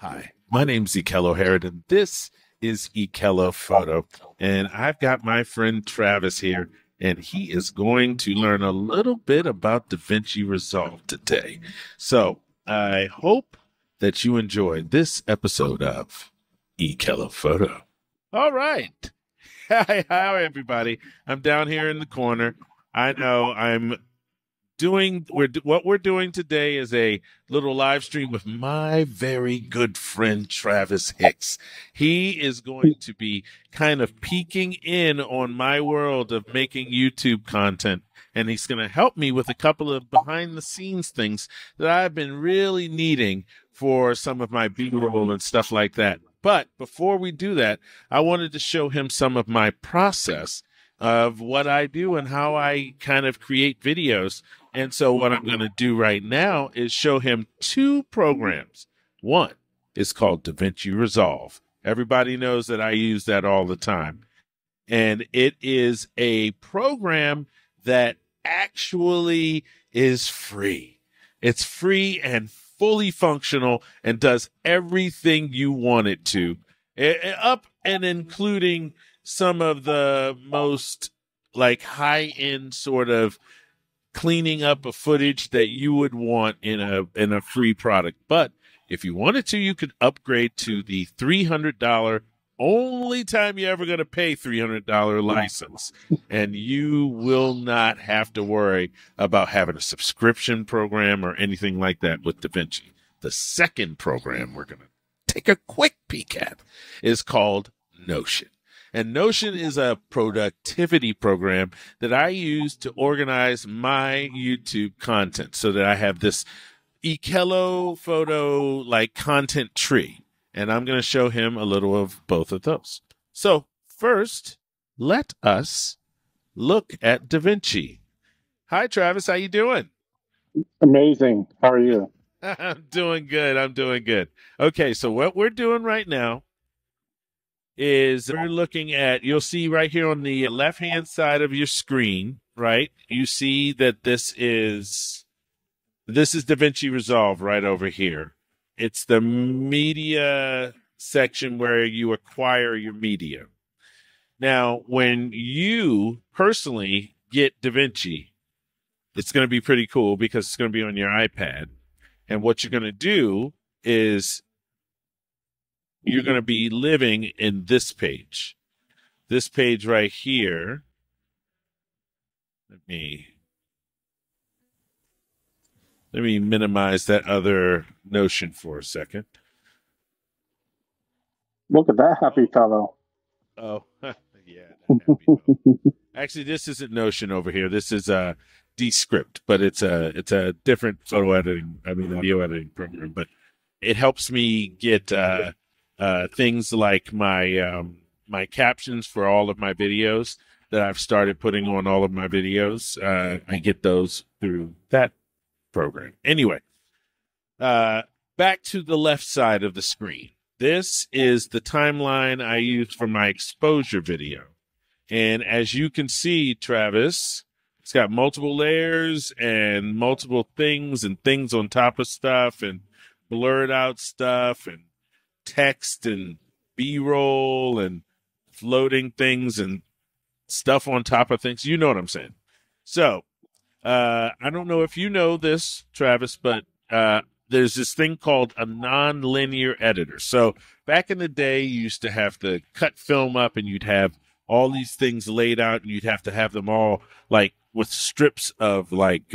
Hi, my name's Ekello Herrod, and this is Ekello Photo. And I've got my friend Travis here, and he is going to learn a little bit about DaVinci Resolve today. So I hope that you enjoy this episode of Ekello Photo. All right. Hi, everybody. I'm down here in the corner. I know what we're doing today is a little live stream with my very good friend, Travis Hicks. He is going to be kind of peeking in on my world of making YouTube content, and he's going to help me with a couple of behind-the-scenes things that I've been really needing for some of my B-roll and stuff like that. But before we do that, I wanted to show him some of my process of what I do and how I kind of create videos. And so what I'm going to do right now is show him two programs. One is called DaVinci Resolve. Everybody knows that I use that all the time. And it is a program that actually is free. It's free and fully functional and does everything you want it to, up and including some of the most like high-end sort of cleaning up of footage that you would want in a free product. But if you wanted to, you could upgrade to the $300, only time you're ever going to pay $300 license. And you will not have to worry about having a subscription program or anything like that with DaVinci. The second program we're going to take a quick peek at is called Notion. And Notion is a productivity program that I use to organize my YouTube content so that I have this Ekello Photo like content tree. And I'm going to show him a little of both of those. So first, let us look at DaVinci. Hi, Travis. How you doing? Amazing. How are you? I'm doing good. I'm doing good. Okay, so what we're doing right now is we're looking at, you'll see right here on the left-hand side of your screen, right? You see that this is DaVinci Resolve right over here. It's the media section where you acquire your media. Now, when you personally get DaVinci, it's going to be pretty cool because it's going to be on your iPad. And what you're going to do is you're going to be living in this page right here. Let me minimize that other Notion for a second. Look at that happy fellow. Oh, yeah. That happy fellow. Actually, this isn't Notion over here. This is Descript, but it's a different video editing program. But it helps me get things like my captions for all of my videos that I've started putting on all of my videos. I get those through that program. Anyway, back to the left side of the screen. This is the timeline I use for my exposure video. And as you can see, Travis, it's got multiple layers and multiple things and things on top of stuff and blurred out stuff and text and B-roll and floating things and stuff on top of things. You know what I'm saying? So I don't know if you know this, Travis, but there's this thing called a non-linear editor. So back in the day, you used to have to cut film up and you'd have all these things laid out and you'd have to have them all like with strips of like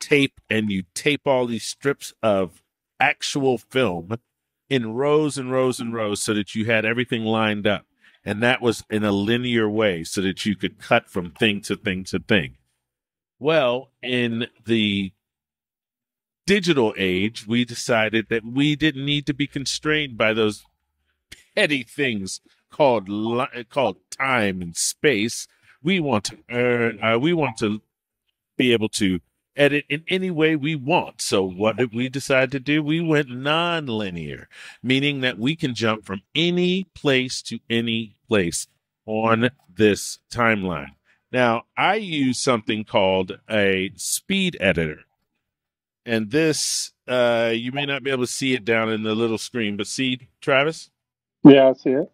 tape, and you tape all these strips of actual film in rows and rows and rows so that you had everything lined up. And that was in a linear way so that you could cut from thing to thing to thing. Well, in the digital age, we decided that we didn't need to be constrained by those petty things called time and space. We want to be able to edit in any way we want. So what did we decide to do? We went non-linear, meaning that we can jump from any place to any place on this timeline. Now, I use something called a speed editor. And this, you may not be able to see it down in the little screen, but see, Travis? Yeah, I see it.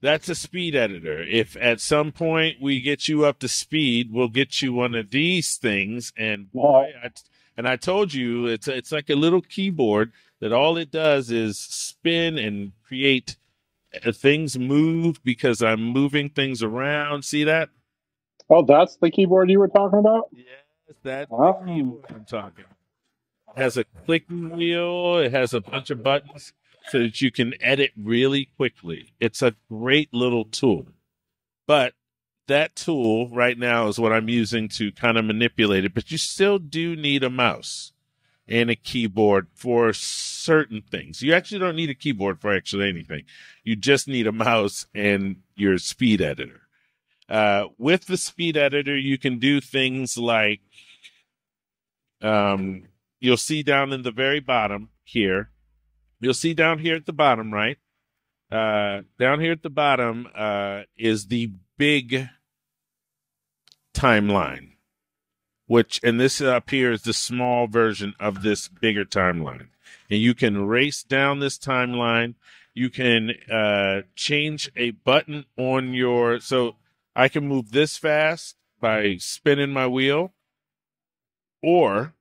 That's a speed editor. If at some point we get you up to speed, we'll get you one of these things. And boy, I told you, it's like a little keyboard that all it does is spin and create things move because I'm moving things around. See that? Oh, that's the keyboard you were talking about? Yes, that's the keyboard I'm talking about. It has a clicking wheel. It has a bunch of buttons, so that you can edit really quickly. It's a great little tool. But that tool right now is what I'm using to kind of manipulate it. But you still do need a mouse and a keyboard for certain things. You actually don't need a keyboard for actually anything. You just need a mouse and your speed editor. With the speed editor, you can do things like, you'll see down in the very bottom here, you'll see down here at the bottom, right? Down here at the bottom is the big timeline, and this up here is the small version of this bigger timeline. And you can race down this timeline. You can change a button on your, so I can move this fast by spinning my wheel, or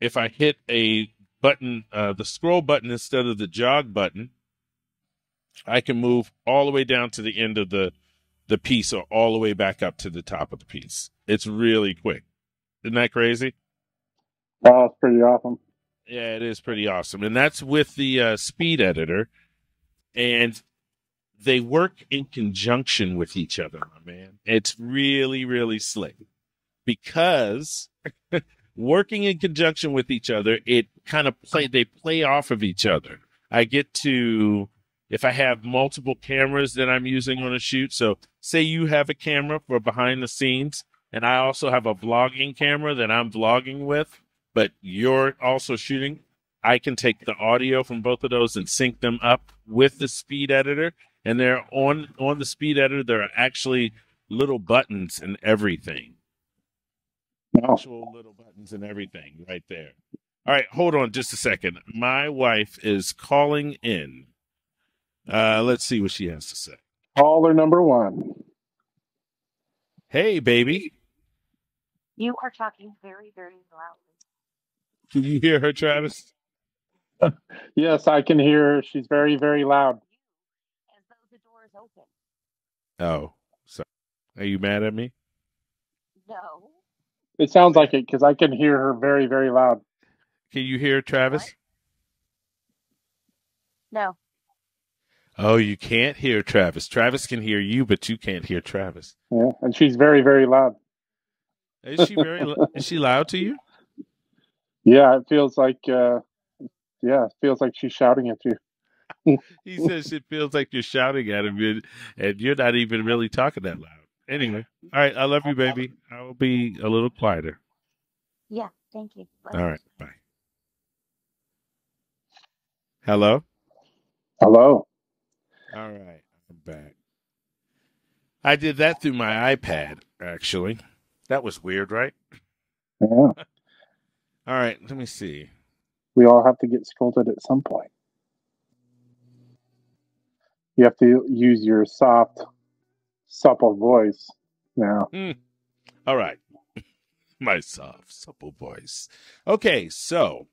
if I hit a button, the scroll button instead of the jog button, I can move all the way down to the end of the piece or all the way back up to the top of the piece. It's really quick. Isn't that crazy? Oh, it's pretty awesome. Yeah, it is pretty awesome. And that's with the speed editor. And they work in conjunction with each other, my man. It's really, really slick. Because working in conjunction with each other, it kind of they play off of each other. I get to, if I have multiple cameras that I'm using on a shoot, so say you have a camera for behind the scenes, and I also have a vlogging camera that I'm vlogging with, but you're also shooting, I can take the audio from both of those and sync them up with the speed editor. And they're on the speed editor, there are actually little buttons and everything. Actual little buttons and everything right there. All right, hold on just a second. My wife is calling in. Let's see what she has to say. Caller number one. Hey, baby. You are talking very, very loudly. Can you hear her, Travis? Yes, I can hear her. She's very, very loud. As though the door is open. Oh, sorry. Are you mad at me? No. It sounds like it, because I can hear her very, very loud. Can you hear Travis? What? No. Oh, you can't hear Travis. Travis can hear you, but you can't hear Travis. Yeah, and she's very, very loud. Is she very? Is she loud to you? Yeah, it feels like. Yeah, it feels like she's shouting at you. He says it feels like you're shouting at him, and you're not even really talking that loud. Anyway, all right. I love you, baby. I will be a little quieter. Yeah, thank you. Bye. All right, bye. Hello? Hello. All right, I'm back. I did that through my iPad, actually. That was weird, right? Yeah. All right, let me see. We all have to get scolded at some point. You have to use your soft, supple voice now. All right. My soft, supple voice. Okay, so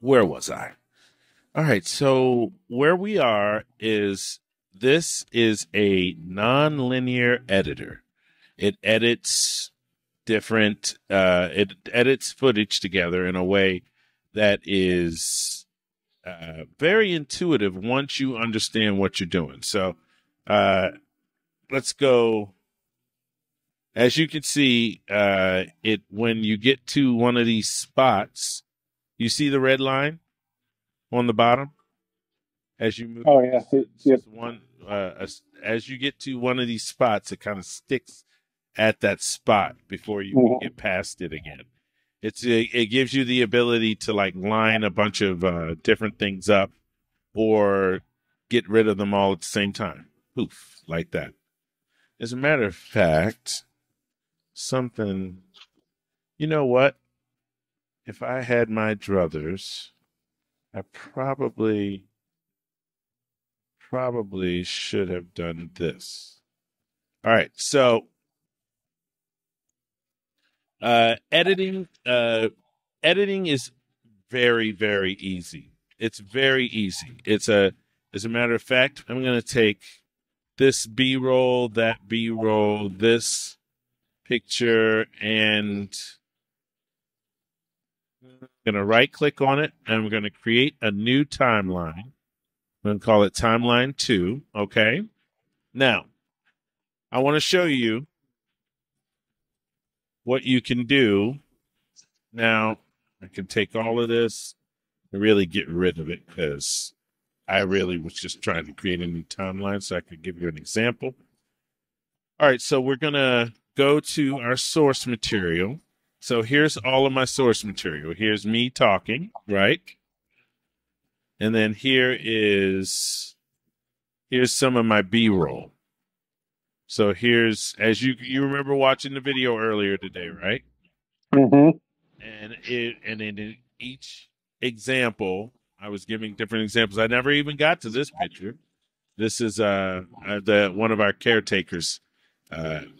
where was I? All right, so where we are is this is a nonlinear editor. It edits different, it edits footage together in a way that is very intuitive once you understand what you're doing. So, let's go. As you can see, when you get to one of these spots, you see the red line on the bottom as you move. Oh yeah. Yep. As you get to one of these spots, it kind of sticks at that spot before you get past it again. It gives you the ability to like line a bunch of different things up or get rid of them all at the same time. Poof, like that. As a matter of fact, something, you know what? if I had my druthers, I probably should have done this. All right, so editing is very easy. It's very easy. It's a, as a matter of fact, I'm going to take this B-roll, that B-roll, this picture, and I'm going to right-click on it, and I'm going to create a new timeline. I'm going to call it Timeline 2, okay? Now, I want to show you what you can do. Now, I can take all of this and really get rid of it because I really was just trying to create a new timeline so I could give you an example. All right, so we're going to go to our source material. So here's all of my source material. Here's me talking, right? And then here is, here's some of my B-roll. So here's, as you remember watching the video earlier today, right? Mm-hmm. And in each example, I was giving different examples. I never even got to this picture. This is one of our caretakers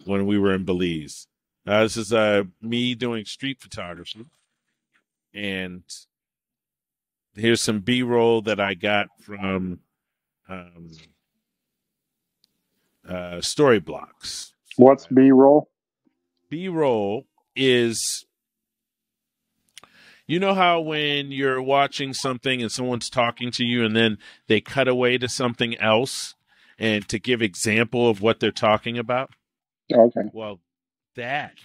when we were in Belize. This is me doing street photography. And here's some B-roll that I got from Storyblocks. What's B-roll? B-roll is... You know how when you're watching something and someone's talking to you and then they cut away to something else and to give example of what they're talking about? Okay. Well, that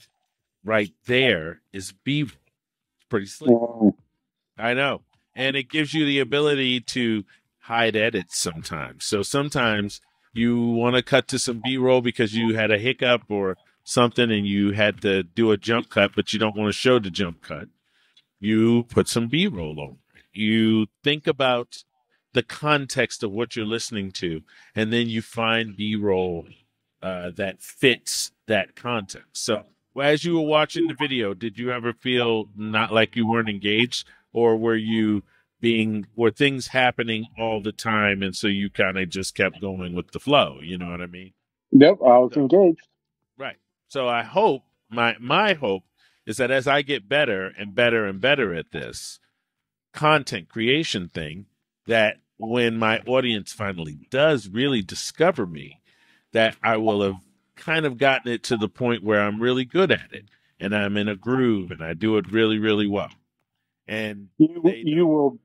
right there is B-roll. It's pretty slick. Whoa. I know. And it gives you the ability to hide edits sometimes. So sometimes you want to cut to some B-roll because you had a hiccup or something and you had to do a jump cut, but you don't want to show the jump cut. You put some B-roll over it. You think about the context of what you're listening to, and then you find B-roll that fits that context. So as you were watching the video, did you ever feel not like you weren't engaged, or were things happening all the time, and so you kind of just kept going with the flow? You know what I mean? Nope, I was engaged. Right. So I hope, my hope, is that as I get better and better and better at this content creation thing, that when my audience finally does really discover me, that I will have kind of gotten it to the point where I'm really good at it and I'm in a groove and I do it really, really well. And you will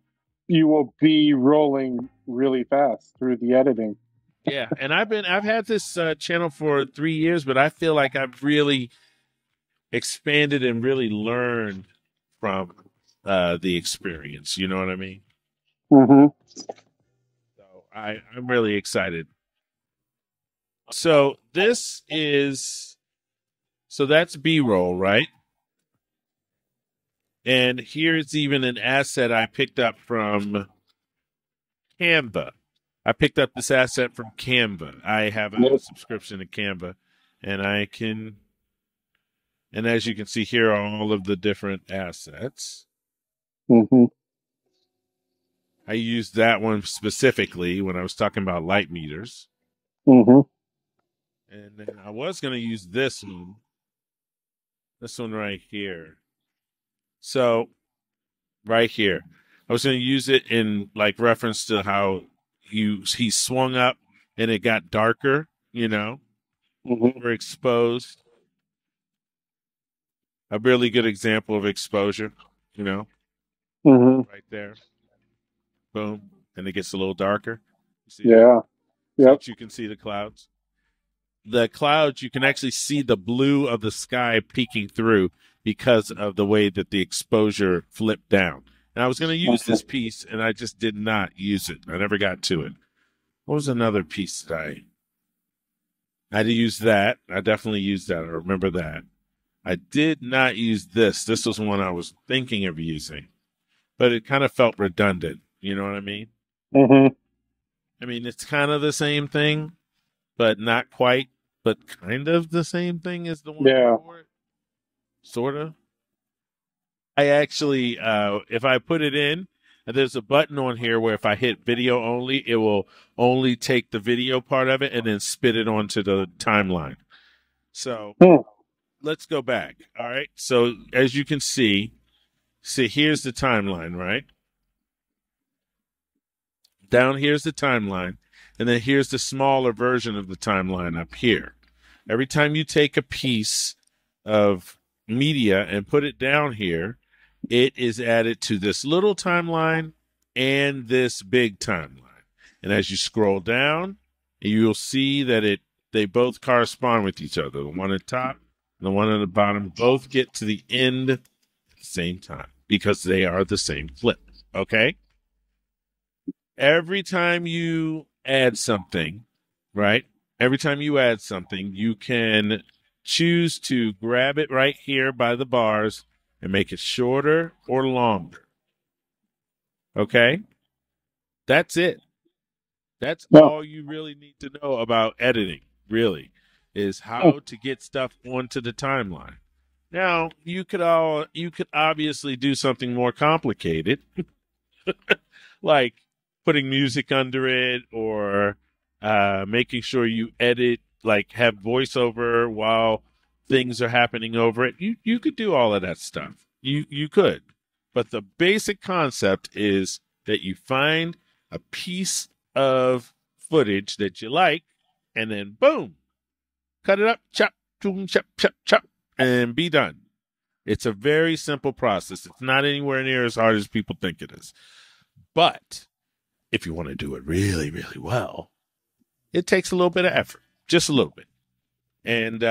be rolling really fast through the editing. Yeah, and I've had this channel for 3 years, but I feel like I've really expanded and really learned from the experience. You know what I mean? Mm-hmm. So I'm really excited. So this is, so that's B-roll, right? And here's even an asset I picked up from Canva. I picked up this asset from Canva. I have a subscription to Canva, and I can... And as you can see, here are all of the different assets. Mm-hmm. I used that one specifically when I was talking about light meters. Mm-hmm. And then I was going to use this one right here. So right here, I was going to use it in like reference to how he swung up and it got darker, you know, mm-hmm. Overexposed. A really good example of exposure, you know, mm-hmm. Right there. Boom. And it gets a little darker. You see that? Yep. But you can see the clouds. The clouds, you can actually see the blue of the sky peeking through because of the way that the exposure flipped down. And I was going to use this piece, and I just did not use it. I never got to it. What was another piece that I had to use that. I definitely used that. I remember that. I did not use this. This was one I was thinking of using, but it kind of felt redundant. You know what I mean? Mm-hmm. I mean, it's kind of the same thing, but not quite, but kind of the same thing as the one before it. Sort of. I actually, if I put it in, there's a button on here where if I hit video only, it will only take the video part of it and then spit it onto the timeline. So let's go back. All right. So as you can see, here's the timeline, right? Down here's the timeline. And then here's the smaller version of the timeline up here. Every time you take a piece of media and put it down here, it is added to this little timeline and this big timeline. And as you scroll down, you'll see that they both correspond with each other. The one at the top and the one at the bottom both get to the end at the same time because they are the same clip, okay? Every time you add something, right? Every time you add something, you can choose to grab it right here by the bars and make it shorter or longer. Okay? That's it. That's all you really need to know about editing, really, is how to get stuff onto the timeline. Now, you could obviously do something more complicated, like putting music under it or making sure you edit, like have voiceover while things are happening over it. You could do all of that stuff. You could. But the basic concept is that you find a piece of footage that you like, and then boom, cut it up, chop, chop, chop, chop, chop, and be done. It's a very simple process. It's not anywhere near as hard as people think it is. But if you want to do it really, really well, it takes a little bit of effort, just a little bit. And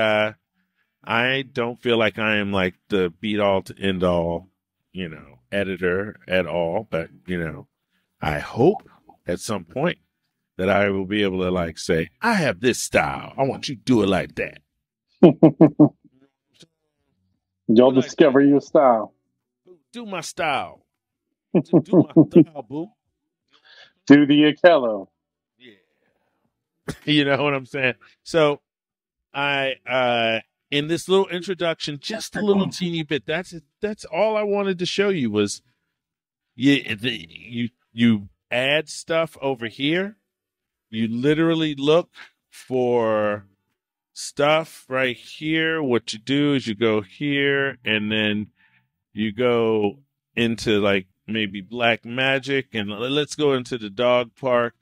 I don't feel like I am like the beat all to end all, you know, editor at all. But, you know, I hope at some point that I will be able to like say, I have this style. I want you to do it like that. You'll discover your style. Do my style. Do my style, boo. Do the Ekello. Yeah. You know what I'm saying? So I, in this little introduction, just a little teeny bit, that's all I wanted to show you was you add stuff over here. You literally look for stuff right here. What you do is you go here and then you go into like maybe Black Magic and let's go into the dog park,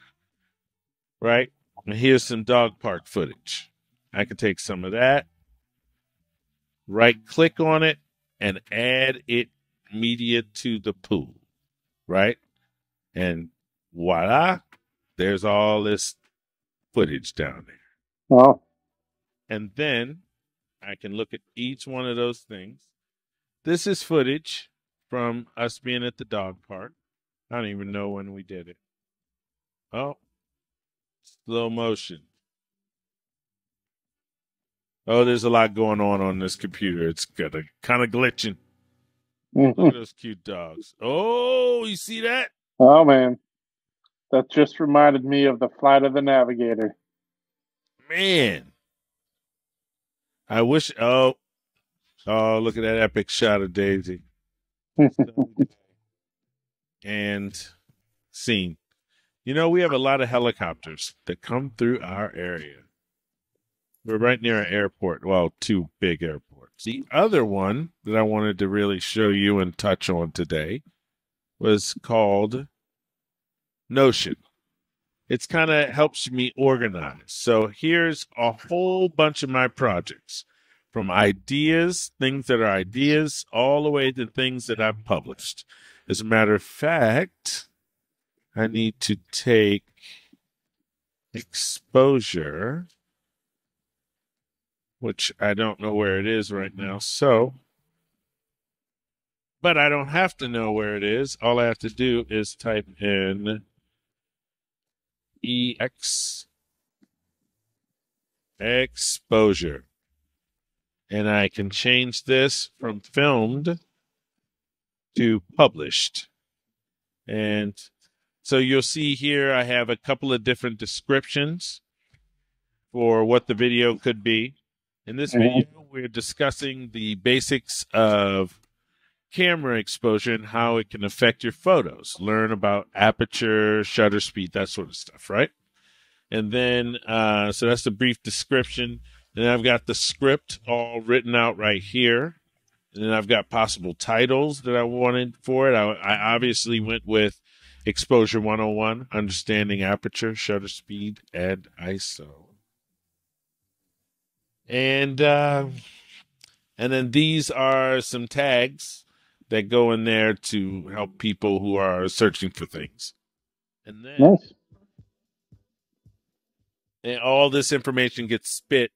right? And here's some dog park footage. I could take some of that. Right click on it and add it media to the pool, right? And voila, there's all this footage down there. Wow. And then I can look at each one of those things. This is footage from us being at the dog park. I don't even know when we did it. Oh, slow motion. Oh, there's a lot going on this computer. It's kind of glitching. Mm-hmm. Look at those cute dogs. Oh, you see that? Oh, man. That just reminded me of the Flight of the Navigator. Man. I wish... Oh, look at that epic shot of Daisy. And scene. You know, we have a lot of helicopters that come through our area. We're right near an airport. Well, two big airports. The other one that I wanted to really show you and touch on today was called Notion. It's kind of helps me organize. So here's a whole bunch of my projects, from ideas, things that are ideas, all the way to things that I've published. As a matter of fact, I need to take exposure, which I don't know where it is right now. So, but I don't have to know where it is. All I have to do is type in exposure. And I can change this from filmed to published. And so you'll see here I have a couple of different descriptions for what the video could be. In this video, we're discussing the basics of camera exposure and how it can affect your photos. Learn about aperture, shutter speed, that sort of stuff, right? And then, so that's the brief description. And then I've got the script all written out right here. And then I've got possible titles that I wanted for it. I obviously went with Exposure 101, Understanding Aperture, Shutter Speed, and ISO. And then these are some tags that go in there to help people who are searching for things. And then nice. And all this information gets spit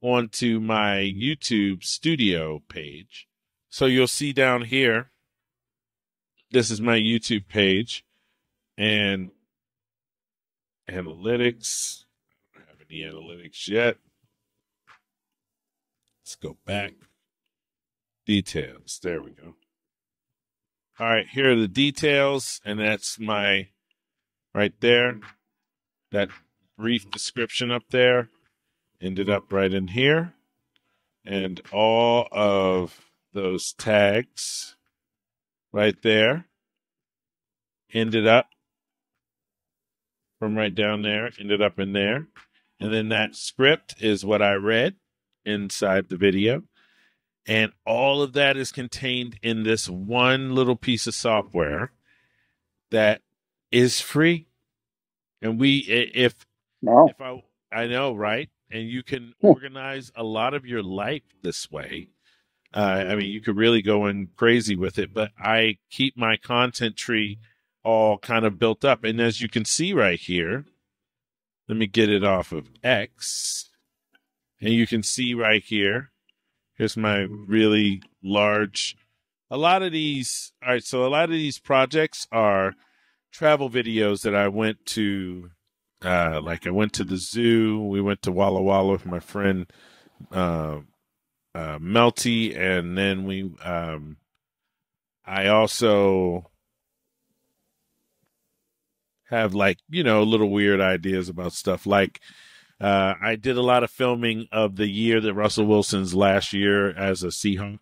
onto my YouTube Studio page. So you'll see down here, this is my YouTube page, and analytics. I don't have any analytics yet. Let's go back. Details. There we go. All right, here are the details, and that's my right there. That brief description up there ended up right in here. And all of those tags right there ended up from right down there, ended up in there. And then that script is what I read inside the video. And all of that is contained in this one little piece of software that is free. And we, I know, right? And you can organize a lot of your life this way. I mean, you could really go in crazy with it, but I keep my content tree all kind of built up. And as you can see right here, let me get it off of X. And you can see right here, here's my really large, a lot of these, all right, so a lot of these projects are travel videos that I went to, like I went to the zoo, we went to Walla Walla with my friend Melty, and then we, I also have like, you know, little weird ideas about stuff like, I did a lot of filming of the year that Russell Wilson's last year as a Seahawk.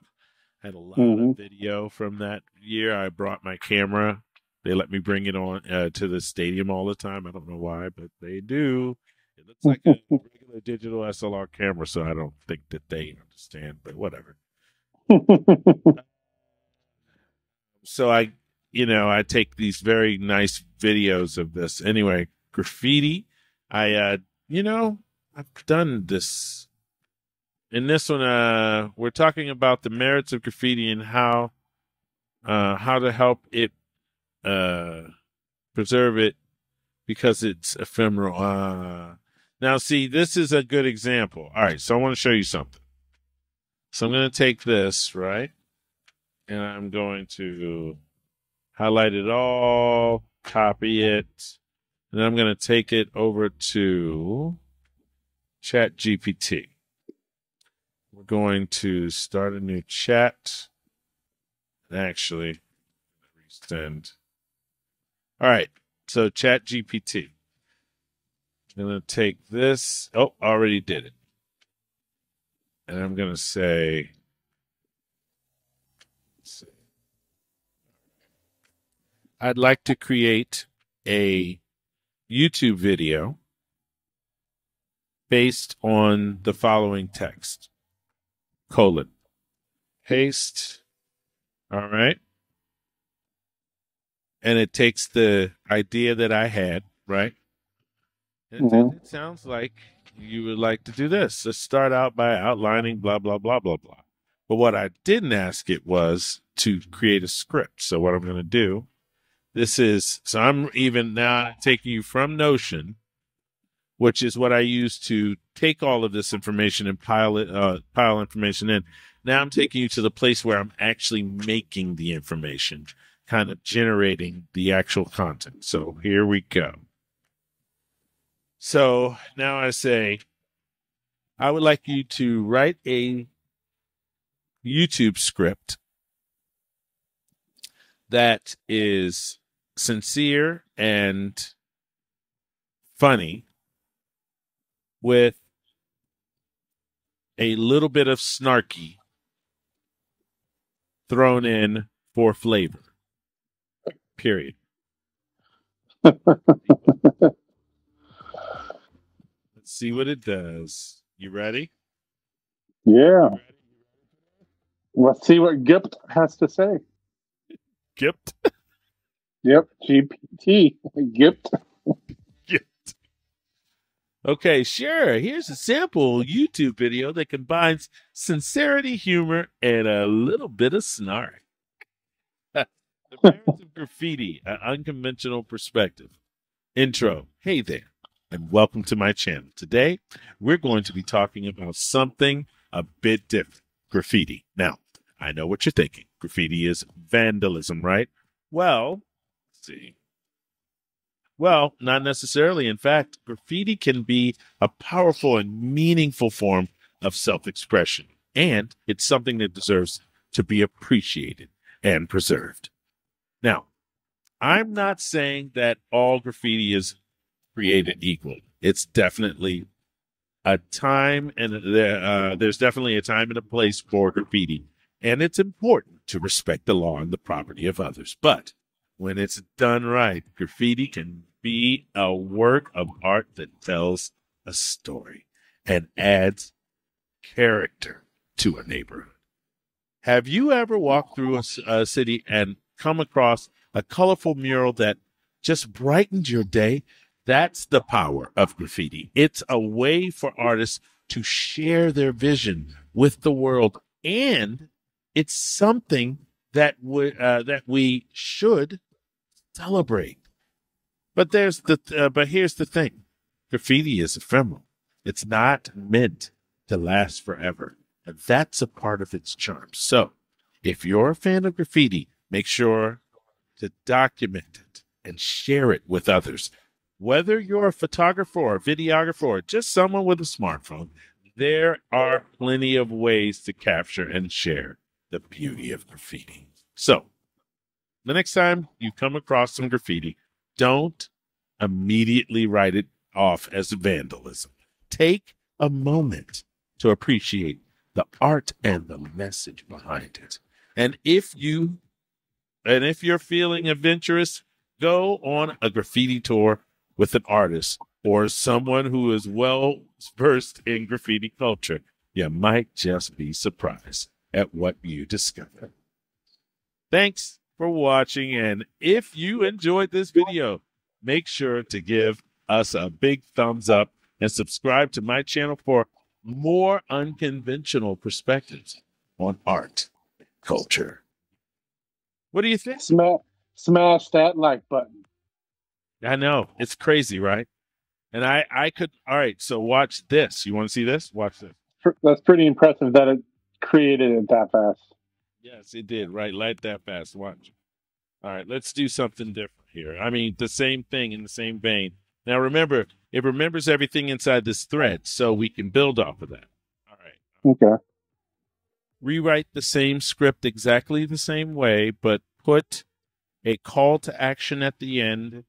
I had a lot of video from that year. I brought my camera. They let me bring it on to the stadium all the time. I don't know why, but they do. It looks like a regular digital SLR camera, so I don't think that they understand, but whatever. So I, you know, I take these very nice videos of this. Anyway, graffiti. You know, I've done this. In this one, we're talking about the merits of graffiti and how to help it preserve it because it's ephemeral. Now, see, this is a good example. All right, so I want to show you something. So I'm going to take this, right, and I'm going to highlight it all, copy it. And I'm going to take it over to ChatGPT. We're going to start a new chat. Actually, resend. All right. So ChatGPT. I'm going to take this. Oh, already did it. And I'm going to say, let's see. I'd like to create a YouTube video based on the following text, colon, paste, all right? And it takes the idea that I had, right? And it sounds like you would like to do this. Let's start out by outlining blah, blah, blah, blah, blah. But what I didn't ask it was to create a script. So what I'm going to do, this is, so I'm even now taking you from Notion, which is what I use to take all of this information and pile it, pile information in. Now I'm taking you to the place where I'm actually making the information, kind of generating the actual content. So here we go. So now I say, I would like you to write a YouTube script that is sincere and funny with a little bit of snarky thrown in for flavor. Period. Let's see what it does. You ready? Yeah. You ready? Let's see what Gipt has to say. Gipt? Yep, GPT. Gipt. Gipt. Okay, sure. Here's a sample YouTube video that combines sincerity, humor, and a little bit of snark. The Parents of Graffiti, an unconventional perspective. Intro. Hey there, and welcome to my channel. Today, we're going to be talking about something a bit different. Graffiti. Now, I know what you're thinking. Graffiti is vandalism, right? Well, let's see. Well, not necessarily. In fact, graffiti can be a powerful and meaningful form of self-expression, and it's something that deserves to be appreciated and preserved. Now, I'm not saying that all graffiti is created equal. It's definitely a time and there's definitely a time and a place for graffiti, and it's important to respect the law and the property of others. But when it's done right, graffiti can be a work of art that tells a story and adds character to a neighborhood. Have you ever walked through a city and come across a colorful mural that just brightened your day? That's the power of graffiti. It's a way for artists to share their vision with the world, and it's something that we should celebrate. But there's the here's the thing: graffiti is ephemeral. It's not meant to last forever, and that's a part of its charm. So, if you're a fan of graffiti, make sure to document it and share it with others. Whether you're a photographer or a videographer or just someone with a smartphone, there are plenty of ways to capture and share the beauty of graffiti. So, the next time you come across some graffiti, don't immediately write it off as vandalism. Take a moment to appreciate the art and the message behind it. And if you're feeling adventurous, go on a graffiti tour with an artist or someone who is well-versed in graffiti culture. You might just be surprised at what you discover. Thanks for watching, and if you enjoyed this video, make sure to give us a big thumbs up and subscribe to my channel for more unconventional perspectives on art and culture. What do you think? Smash that like button. I know. It's crazy, right? And I could... All right, so watch this. You want to see this? Watch this. That's pretty impressive that it created it that fast. Yes, it did, right? Light that fast. Watch. All right, let's do something different here. I mean, the same thing in the same vein. Now, remember, it remembers everything inside this thread, so we can build off of that. All right. Okay. Rewrite the same script exactly the same way, but put a call to action at the end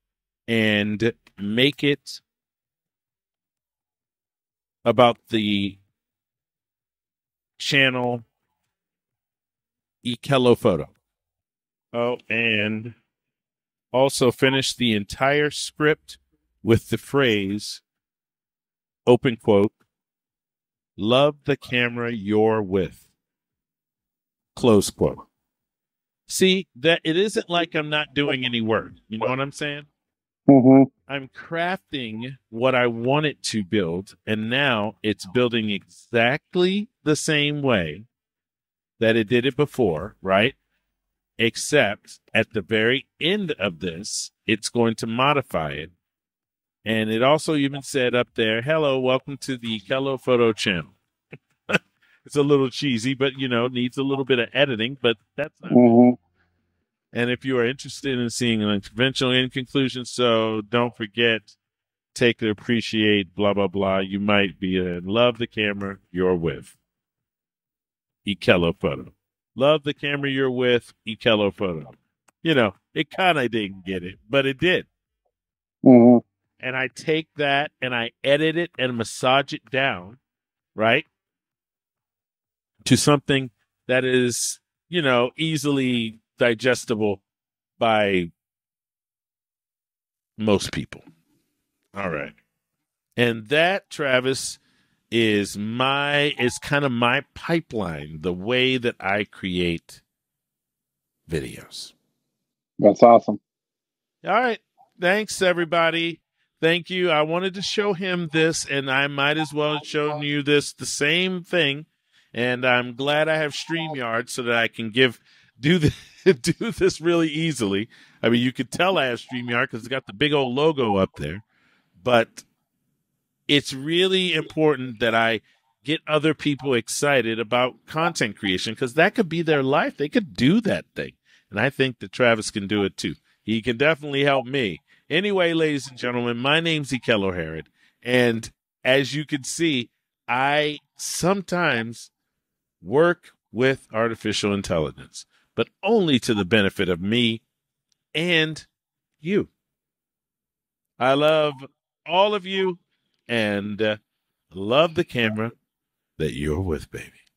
and make it about the channel Ekello Photo. Oh, and also finish the entire script with the phrase, open quote, love the camera you're with, close quote. See, that it isn't like I'm not doing any work. You know what I'm saying? Mm-hmm. I'm crafting what I want it to build, and now it's building exactly the same way that it did it before, right? Except at the very end of this, it's going to modify it. And it also even said up there, hello, welcome to the Ekello Photo channel. It's a little cheesy, but, you know, needs a little bit of editing, but that's not mm-hmm. And if you are interested in seeing an unconventional end conclusion, so don't forget, take and appreciate, blah, blah, blah. You might be in love the camera you're with. Ekello Photo. Love the camera you're with, Ekello Photo. You know, it kind of didn't get it, but it did. Mm-hmm. And I take that and I edit it and massage it down, right? To something that is you know, easily digestible by most people. All right. And that, Travis, is my, it's kind of my pipeline, the way that I create videos. That's awesome. All right. Thanks, everybody. Thank you. I wanted to show him this, and I might as well have shown you this, the same thing. And I'm glad I have StreamYard so that I can do this really easily. I mean, you could tell I have StreamYard because it's got the big old logo up there. But it's really important that I get other people excited about content creation because that could be their life. They could do that thing. And I think that Travis can do it too. He can definitely help me. Anyway, ladies and gentlemen, my name's Ekello Herrod. And as you can see, I sometimes work with artificial intelligence, but only to the benefit of me and you. I love all of you and love the camera that you're with, baby.